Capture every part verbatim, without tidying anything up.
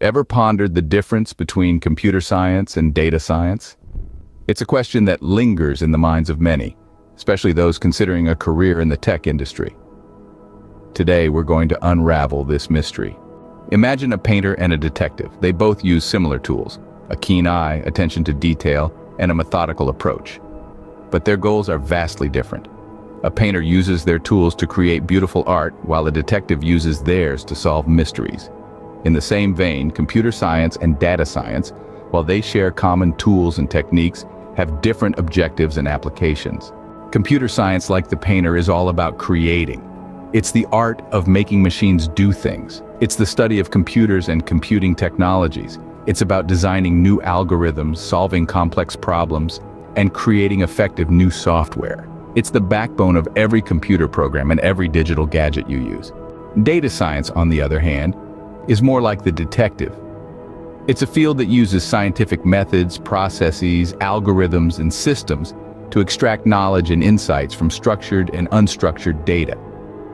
Ever pondered the difference between computer science and data science? It's a question that lingers in the minds of many, especially those considering a career in the tech industry. Today, we're going to unravel this mystery. Imagine a painter and a detective. They both use similar tools, a keen eye, attention to detail, and a methodical approach. But their goals are vastly different. A painter uses their tools to create beautiful art, while a detective uses theirs to solve mysteries. In the same vein, computer science and data science, while they share common tools and techniques, have different objectives and applications. Computer science, like the painter, is all about creating. It's the art of making machines do things. It's the study of computers and computing technologies. It's about designing new algorithms, solving complex problems, and creating effective new software. It's the backbone of every computer program and every digital gadget you use. Data science, on the other hand, is more like the detective. It's a field that uses scientific methods, processes, algorithms, and systems to extract knowledge and insights from structured and unstructured data.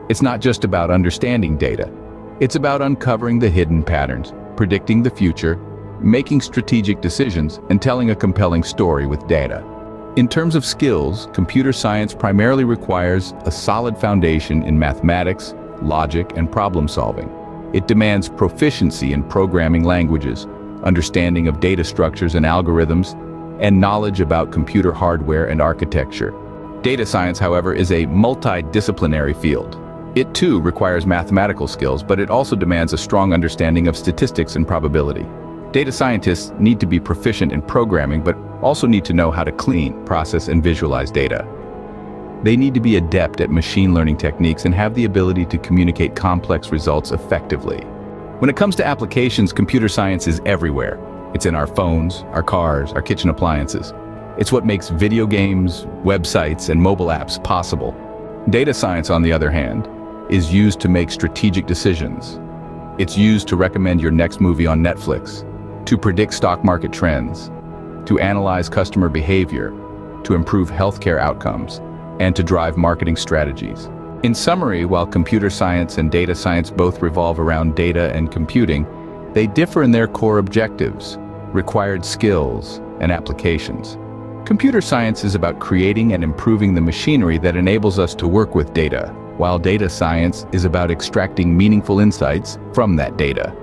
It's not just about understanding data. It's about uncovering the hidden patterns, predicting the future, making strategic decisions, and telling a compelling story with data. In terms of skills, computer science primarily requires a solid foundation in mathematics, logic, and problem solving. It demands proficiency in programming languages, understanding of data structures and algorithms, and knowledge about computer hardware and architecture. Data science, however, is a multidisciplinary field. It too requires mathematical skills, but it also demands a strong understanding of statistics and probability. Data scientists need to be proficient in programming, but also need to know how to clean, process, and visualize data. They need to be adept at machine learning techniques and have the ability to communicate complex results effectively. When it comes to applications, computer science is everywhere. It's in our phones, our cars, our kitchen appliances. It's what makes video games, websites, and mobile apps possible. Data science, on the other hand, is used to make strategic decisions. It's used to recommend your next movie on Netflix, to predict stock market trends, to analyze customer behavior, to improve healthcare outcomes, and to drive marketing strategies. In summary, while computer science and data science both revolve around data and computing, they differ in their core objectives, required skills, and applications. Computer science is about creating and improving the machinery that enables us to work with data, while data science is about extracting meaningful insights from that data.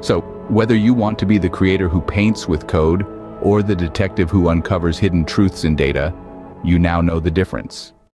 So, whether you want to be the creator who paints with code or the detective who uncovers hidden truths in data, you now know the difference.